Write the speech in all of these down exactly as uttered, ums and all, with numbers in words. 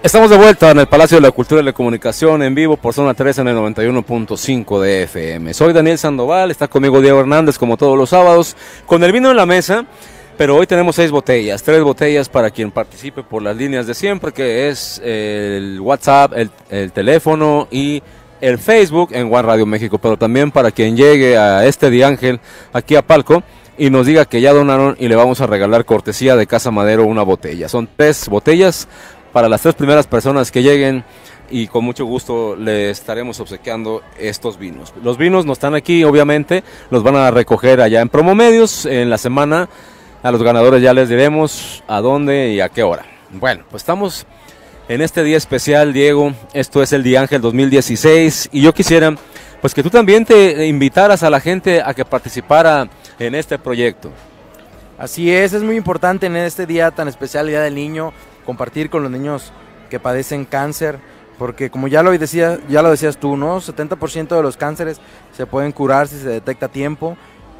Estamos de vuelta en el Palacio de la Cultura y la Comunicación, en vivo por Zona tres en el noventa y uno punto cinco de F M. Soy Daniel Sandoval, está conmigo Diego Hernández como todos los sábados, con el vino en la mesa, pero hoy tenemos seis botellas, tres botellas para quien participe por las líneas de siempre, que es el WhatsApp, el, el teléfono y el Facebook en One Radio México, pero también para quien llegue a este Diángel, aquí a Palco, y nos diga que ya donaron y le vamos a regalar cortesía de Casa Madero una botella. Son tres botellas para las tres primeras personas que lleguen y con mucho gusto les estaremos obsequiando estos vinos. Los vinos no están aquí, obviamente, los van a recoger allá en Promomedios en la semana. A los ganadores ya les diremos a dónde y a qué hora. Bueno, pues estamos en este día especial, Diego. Esto es el Diángel dos mil dieciséis y yo quisiera pues que tú también te invitaras a la gente a que participara en este proyecto. Así es, es muy importante en este día tan especial, el Día del Niño, compartir con los niños que padecen cáncer, porque como ya lo decía, ya lo decías tú, ¿no? setenta por ciento de los cánceres se pueden curar si se detecta a tiempo.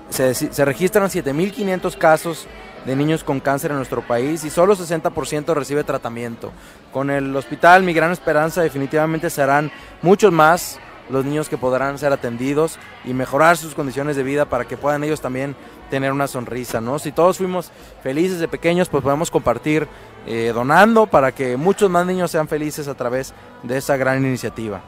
Se, se registran siete mil quinientos casos de niños con cáncer en nuestro país y solo sesenta por ciento recibe tratamiento. Con el hospital Mi Gran Esperanza definitivamente serán muchos más los niños que podrán ser atendidos y mejorar sus condiciones de vida para que puedan ellos también tener una sonrisa, ¿no? Si todos fuimos felices de pequeños, pues podemos compartir Eh, donando para que muchos más niños sean felices a través de esa gran iniciativa.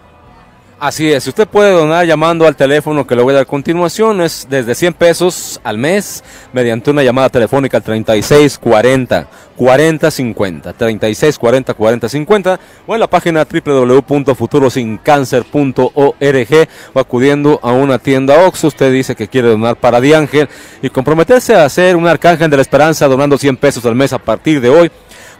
Así es, usted puede donar llamando al teléfono que le voy a dar a continuación, es desde cien pesos al mes, mediante una llamada telefónica al treinta y seis cuarenta cuarenta cincuenta, treinta y seis cuarenta cuarenta cincuenta, o en la página doble u doble u doble u punto futuro sin cáncer punto org, o acudiendo a una tienda Oxxo. Usted dice que quiere donar para Diángel y comprometerse a ser un arcángel de la esperanza donando cien pesos al mes a partir de hoy,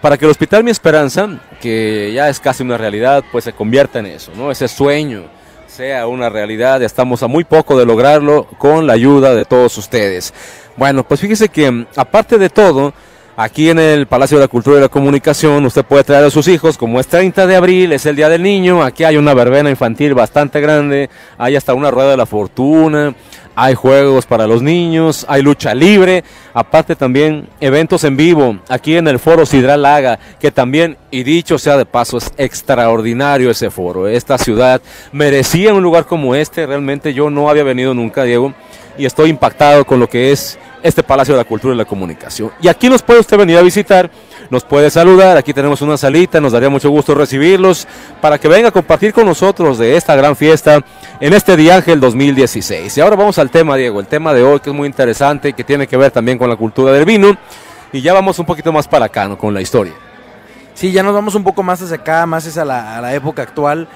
para que el Hospital Mi Esperanza, que ya es casi una realidad, pues se convierta en eso, ¿no? Ese sueño sea una realidad. Estamos a muy poco de lograrlo con la ayuda de todos ustedes. Bueno, pues fíjese que aparte de todo, aquí en el Palacio de la Cultura y la Comunicación, usted puede traer a sus hijos, como es treinta de abril, es el Día del Niño, aquí hay una verbena infantil bastante grande, hay hasta una rueda de la fortuna, hay juegos para los niños, hay lucha libre, aparte también eventos en vivo, aquí en el Foro Sidral Laga, que también, y dicho sea de paso, es extraordinario ese foro. Esta ciudad merecía un lugar como este, realmente yo no había venido nunca, Diego, y estoy impactado con lo que es este Palacio de la Cultura y la Comunicación. Y aquí nos puede usted venir a visitar, nos puede saludar, aquí tenemos una salita, nos daría mucho gusto recibirlos, para que venga a compartir con nosotros de esta gran fiesta, en este Diángel dos mil dieciséis. Y ahora vamos al tema, Diego, el tema de hoy, que es muy interesante, que tiene que ver también con la cultura del vino, y ya vamos un poquito más para acá, ¿no?, con la historia. Sí, ya nos vamos un poco más hacia acá, más hacia la, a la época actual,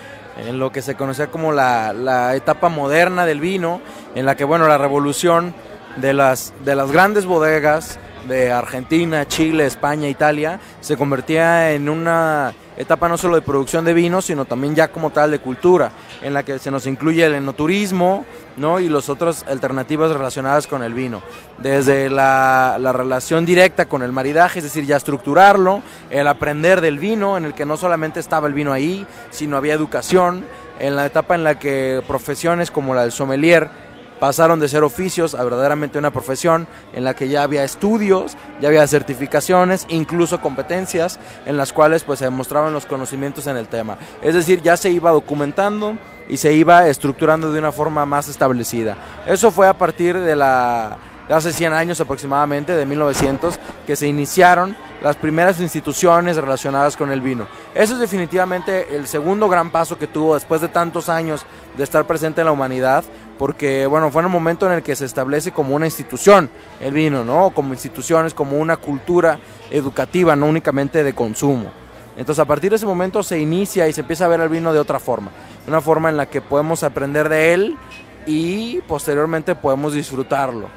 en lo que se conocía como la, la etapa moderna del vino, en la que, bueno, la revolución de las, de las grandes bodegas de Argentina, Chile, España, Italia, se convertía en una etapa no solo de producción de vino, sino también ya como tal de cultura, en la que se nos incluye el enoturismo, ¿no?, y las otras alternativas relacionadas con el vino. Desde la, la relación directa con el maridaje, es decir, ya estructurarlo, el aprender del vino, en el que no solamente estaba el vino ahí, sino había educación, en la etapa en la que profesiones como la del sommelier pasaron de ser oficios a verdaderamente una profesión en la que ya había estudios, ya había certificaciones, incluso competencias en las cuales pues se demostraban los conocimientos en el tema. Es decir, ya se iba documentando y se iba estructurando de una forma más establecida. Eso fue a partir de la... de hace cien años aproximadamente, de mil novecientos, que se iniciaron las primeras instituciones relacionadas con el vino. Eso es definitivamente el segundo gran paso que tuvo después de tantos años de estar presente en la humanidad, porque bueno, fue en el momento en el que se establece como una institución el vino, ¿no?, como instituciones, como una cultura educativa, no únicamente de consumo. Entonces, a partir de ese momento se inicia y se empieza a ver el vino de otra forma, una forma en la que podemos aprender de él y posteriormente podemos disfrutarlo.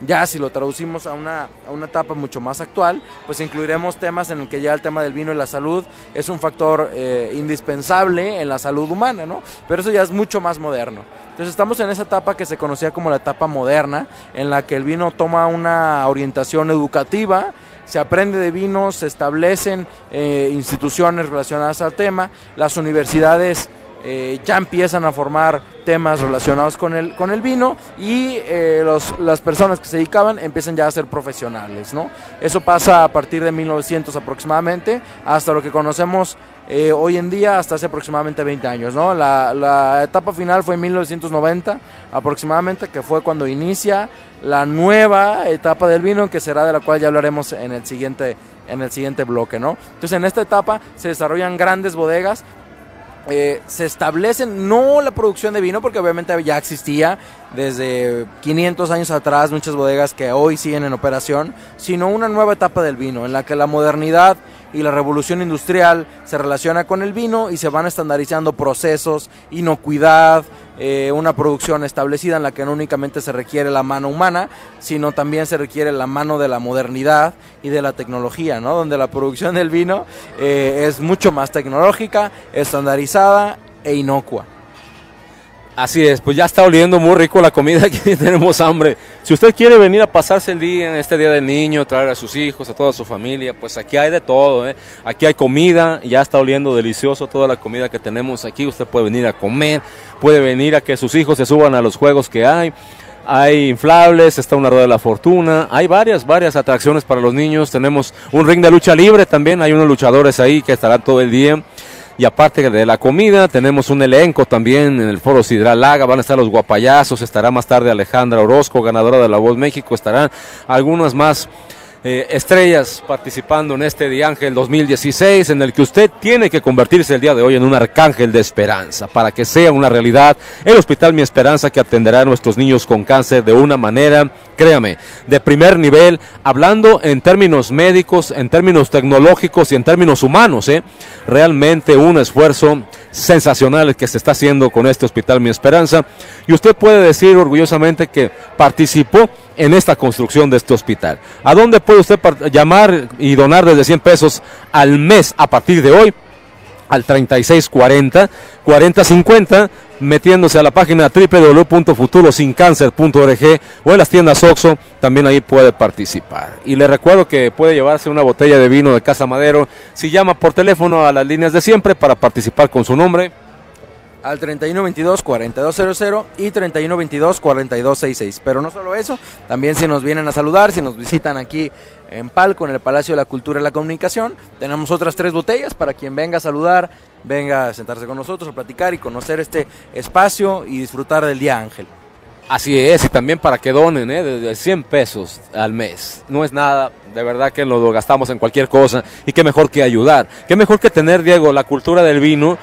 Ya si lo traducimos a una, a una etapa mucho más actual, pues incluiremos temas en el que ya el tema del vino y la salud es un factor eh, indispensable en la salud humana, ¿no? Pero eso ya es mucho más moderno. Entonces estamos en esa etapa que se conocía como la etapa moderna, en la que el vino toma una orientación educativa, se aprende de vino, se establecen eh, instituciones relacionadas al tema, las universidades eh, ya empiezan a formar temas relacionados con el, con el vino, y eh, los, las personas que se dedicaban empiezan ya a ser profesionales, ¿no? Eso pasa a partir de mil novecientos aproximadamente, hasta lo que conocemos eh, hoy en día, hasta hace aproximadamente veinte años, ¿no? La, la etapa final fue en mil novecientos noventa aproximadamente, que fue cuando inicia la nueva etapa del vino, que será de la cual ya hablaremos en el siguiente, en el siguiente bloque, ¿no? Entonces, en esta etapa se desarrollan grandes bodegas. Eh, se establecen, no la producción de vino, porque obviamente ya existía desde quinientos años atrás muchas bodegas que hoy siguen en operación, sino una nueva etapa del vino en la que la modernidad y la revolución industrial se relaciona con el vino y se van estandarizando procesos, inocuidad, eh, una producción establecida en la que no únicamente se requiere la mano humana, sino también se requiere la mano de la modernidad y de la tecnología, ¿no? Donde la producción del vino eh, es mucho más tecnológica, estandarizada e inocua. Así es, pues ya está oliendo muy rico la comida, que tenemos hambre. Si usted quiere venir a pasarse el día en este Día del Niño, traer a sus hijos, a toda su familia, pues aquí hay de todo, ¿eh? Aquí hay comida, ya está oliendo delicioso toda la comida que tenemos aquí. Usted puede venir a comer, puede venir a que sus hijos se suban a los juegos que hay. Hay inflables, está una rueda de la fortuna, hay varias, varias atracciones para los niños. Tenemos un ring de lucha libre también, hay unos luchadores ahí que estarán todo el día. Y aparte de la comida, tenemos un elenco también en el Foro Sidral Laga, van a estar los guapayazos, estará más tarde Alejandra Orozco, ganadora de La Voz México, estarán algunas más eh, estrellas participando en este Diángel dos mil dieciséis, en el que usted tiene que convertirse el día de hoy en un arcángel de esperanza, para que sea una realidad el Hospital Mi Esperanza, que atenderá a nuestros niños con cáncer de una manera, créame, de primer nivel, hablando en términos médicos, en términos tecnológicos y en términos humanos, ¿eh? Realmente un esfuerzo sensacional el que se está haciendo con este Hospital Mi Esperanza, y usted puede decir orgullosamente que participó en esta construcción de este hospital. ¿A dónde puede usted llamar y donar desde cien pesos al mes a partir de hoy? Al treinta y seis cuarenta, cuarenta cincuenta, metiéndose a la página doble u doble u doble u punto futuro sin cáncer punto org o en las tiendas Oxxo, también ahí puede participar. Y le recuerdo que puede llevarse una botella de vino de Casa Madero si llama por teléfono a las líneas de siempre para participar con su nombre. Al treinta y uno veintidós cuarenta y dos cero cero y treinta y uno veintidós cuarenta y dos sesenta y seis. Pero no solo eso, también si nos vienen a saludar, si nos visitan aquí en Palco, en el Palacio de la Cultura y la Comunicación, tenemos otras tres botellas para quien venga a saludar, venga a sentarse con nosotros, a platicar y conocer este espacio y disfrutar del Día Ángel. Así es, y también para que donen, ¿eh? Desde cien pesos al mes, no es nada, de verdad que lo gastamos en cualquier cosa, y qué mejor que ayudar, qué mejor que tener, Diego, la cultura del vino.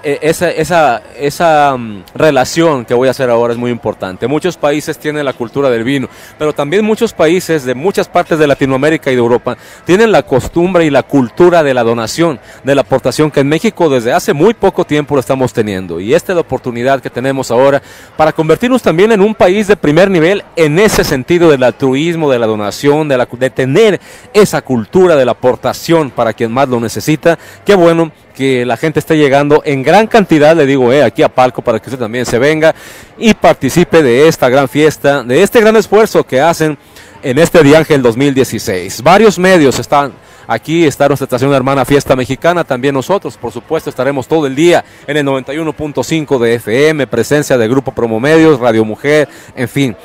Esa, esa, esa um, relación que voy a hacer ahora es muy importante. Muchos países tienen la cultura del vino, pero también muchos países de muchas partes de Latinoamérica y de Europa tienen la costumbre y la cultura de la donación, de la aportación, que en México desde hace muy poco tiempo lo estamos teniendo. Y esta es la oportunidad que tenemos ahora para convertirnos también en un país de primer nivel en ese sentido del altruismo, de la donación, de, la, de tener esa cultura de la aportación para quien más lo necesita. Qué bueno que la gente esté llegando en gran cantidad, le digo, eh, aquí a Palco, para que usted también se venga y participe de esta gran fiesta, de este gran esfuerzo que hacen en este Diángel dos mil dieciséis. Varios medios están aquí, está nuestra estación hermana Fiesta Mexicana, también nosotros, por supuesto, estaremos todo el día en el noventa y uno punto cinco de F M, presencia de Grupo Promomedios, Radio Mujer, en fin,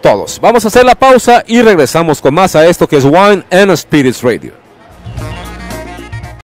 todos. Vamos a hacer la pausa y regresamos con más a esto que es Wine and Spirits Radio.